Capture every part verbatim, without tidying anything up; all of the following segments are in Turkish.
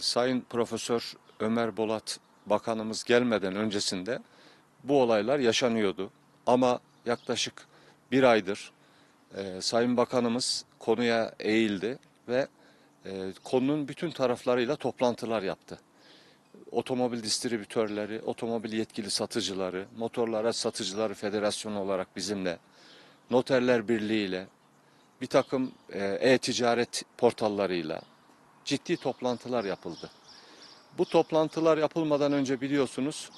Sayın Profesör Ömer Bolat Bakanımız gelmeden öncesinde bu olaylar yaşanıyordu. Ama yaklaşık bir aydır e, Sayın Bakanımız konuya eğildi ve e, konunun bütün taraflarıyla toplantılar yaptı. Otomobil distribütörleri, otomobil yetkili satıcıları, Motorlu Araç Satıcıları Federasyonu olarak bizimle, Noterler Birliği ile, bir takım e-ticaret portallarıyla ciddi toplantılar yapıldı. Bu toplantılar yapılmadan önce biliyorsunuz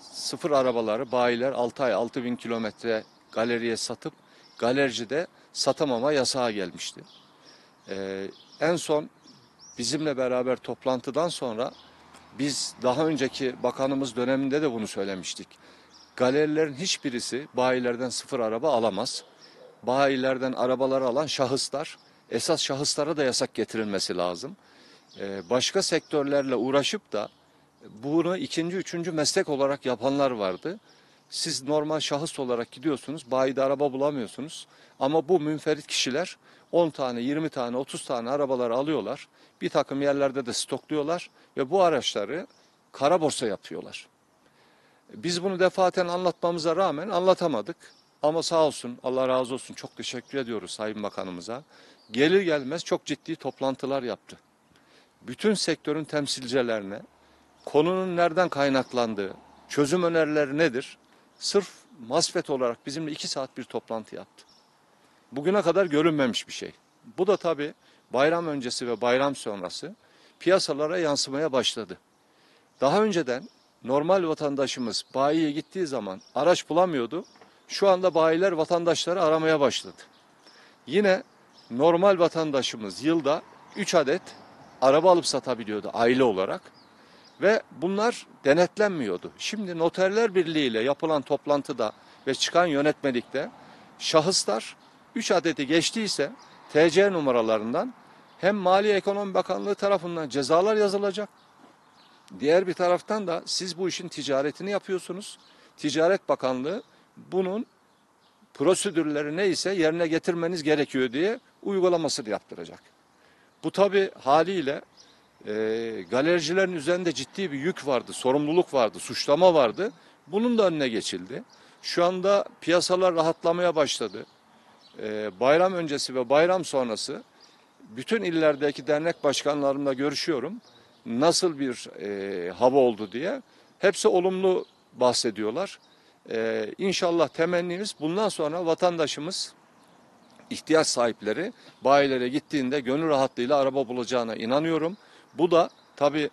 sıfır arabaları bayiler altı ay altı bin kilometre galeriye satıp galericide satamama yasağı gelmişti. Ee, en son bizimle beraber toplantıdan sonra biz daha önceki bakanımız döneminde de bunu söylemiştik. Galerilerin hiçbirisi bayilerden sıfır araba alamaz. Bayilerden arabaları alan şahıslar, esas şahıslara da yasak getirilmesi lazım. Ee, başka sektörlerle uğraşıp da bunu ikinci, üçüncü meslek olarak yapanlar vardı. Siz normal şahıs olarak gidiyorsunuz, bayide araba bulamıyorsunuz. Ama bu münferit kişiler on tane, yirmi tane, otuz tane arabaları alıyorlar. Bir takım yerlerde de stokluyorlar ve bu araçları kara borsa yapıyorlar. Biz bunu defaten anlatmamıza rağmen anlatamadık. Ama sağ olsun, Allah razı olsun, çok teşekkür ediyoruz Sayın Bakanımıza. Gelir gelmez çok ciddi toplantılar yaptı. Bütün sektörün temsilcilerine konunun nereden kaynaklandığı, çözüm önerileri nedir? Sırf masfet olarak bizimle iki saat bir toplantı yaptı. Bugüne kadar görünmemiş bir şey. Bu da tabii bayram öncesi ve bayram sonrası piyasalara yansımaya başladı. Daha önceden normal vatandaşımız bayiye gittiği zaman araç bulamıyordu. Şu anda bayiler vatandaşları aramaya başladı. Yine normal vatandaşımız yılda üç adet araba alıp satabiliyordu aile olarak. Ve bunlar denetlenmiyordu. Şimdi Noterler Birliği ile yapılan toplantıda ve çıkan yönetmelikte şahıslar üç adeti geçtiyse T C numaralarından hem Maliye Ekonomi Bakanlığı tarafından cezalar yazılacak. Diğer bir taraftan da siz bu işin ticaretini yapıyorsunuz. Ticaret Bakanlığı bunun prosedürleri neyse yerine getirmeniz gerekiyor diye uygulamasını yaptıracak. Bu tabii haliyle e, galericilerin üzerinde ciddi bir yük vardı, sorumluluk vardı, suçlama vardı. Bunun da önüne geçildi. Şu anda piyasalar rahatlamaya başladı. E, bayram öncesi ve bayram sonrası bütün illerdeki dernek başkanlarımla görüşüyorum. Nasıl bir e, hava oldu diye. Hepsi olumlu bahsediyorlar. Ee, inşallah temennimiz bundan sonra vatandaşımız, ihtiyaç sahipleri bayilere gittiğinde gönül rahatlığıyla araba bulacağına inanıyorum. Bu da tabii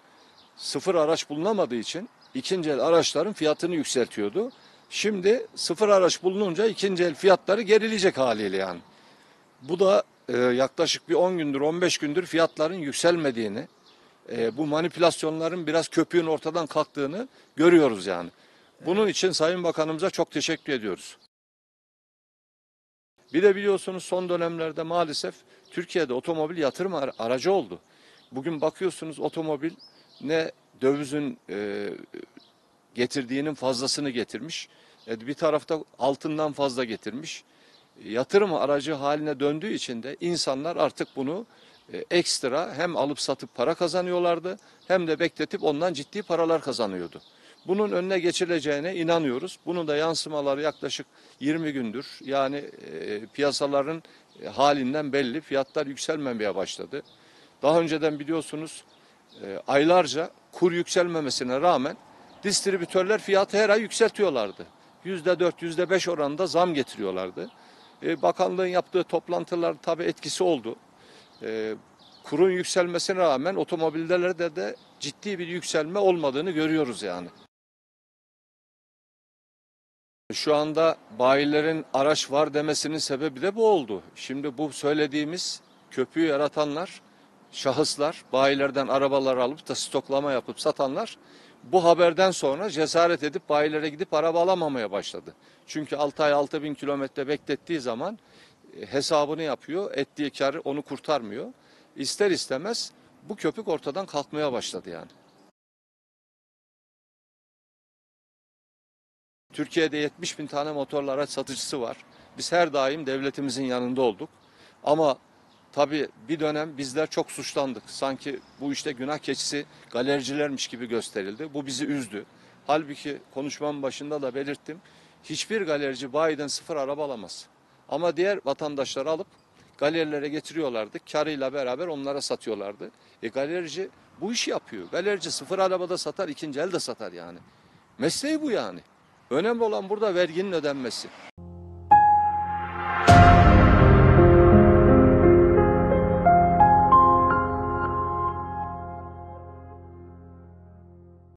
sıfır araç bulunamadığı için ikinci el araçların fiyatını yükseltiyordu. Şimdi sıfır araç bulununca ikinci el fiyatları gerileyecek haliyle yani. Bu da e, yaklaşık bir on gündür on beş gündür fiyatların yükselmediğini, e, bu manipülasyonların biraz köpüğün ortadan kalktığını görüyoruz yani. Bunun için Sayın Bakanımıza çok teşekkür ediyoruz. Bir de biliyorsunuz son dönemlerde maalesef Türkiye'de otomobil yatırım aracı oldu. Bugün bakıyorsunuz otomobil ne dövizin e, getirdiğinin fazlasını getirmiş. Bir tarafta altından fazla getirmiş. Yatırım aracı haline döndüğü için de insanlar artık bunu e, ekstra hem alıp satıp para kazanıyorlardı hem de bekletip ondan ciddi paralar kazanıyordu. Bunun önüne geçileceğine inanıyoruz. Bunun da yansımaları yaklaşık yirmi gündür. Yani e, piyasaların e, halinden belli. Fiyatlar yükselmemeye başladı. Daha önceden biliyorsunuz e, aylarca kur yükselmemesine rağmen distribütörler fiyatı her ay yükseltiyorlardı. yüzde dört, yüzde beş oranında zam getiriyorlardı. E, bakanlığın yaptığı toplantılar tabii etkisi oldu. E, kurun yükselmesine rağmen otomobillerde de ciddi bir yükselme olmadığını görüyoruz yani. Şu anda bayilerin araç var demesinin sebebi de bu oldu. Şimdi bu söylediğimiz köpüğü yaratanlar, şahıslar, bayilerden arabaları alıp da stoklama yapıp satanlar bu haberden sonra cesaret edip bayilere gidip araba alamamaya başladı. Çünkü altı ay altı bin kilometre beklettiği zaman hesabını yapıyor, ettiği karı onu kurtarmıyor. İster istemez bu köpük ortadan kalkmaya başladı yani. Türkiye'de yetmiş bin tane motorlu araç satıcısı var. Biz her daim devletimizin yanında olduk. Ama Tabii bir dönem bizler çok suçlandık. Sanki bu işte günah keçisi galericilermiş gibi gösterildi. Bu bizi üzdü. Halbuki konuşmamın başında da belirttim. Hiçbir galerici bayiden sıfır araba alamaz. Ama diğer vatandaşları alıp galerilere getiriyorlardı. Karıyla beraber onlara satıyorlardı. E galerici bu işi yapıyor. Galerici sıfır arabada satar, ikinci el de satar yani. Mesleği bu yani. Önemli olan burada verginin ödenmesi.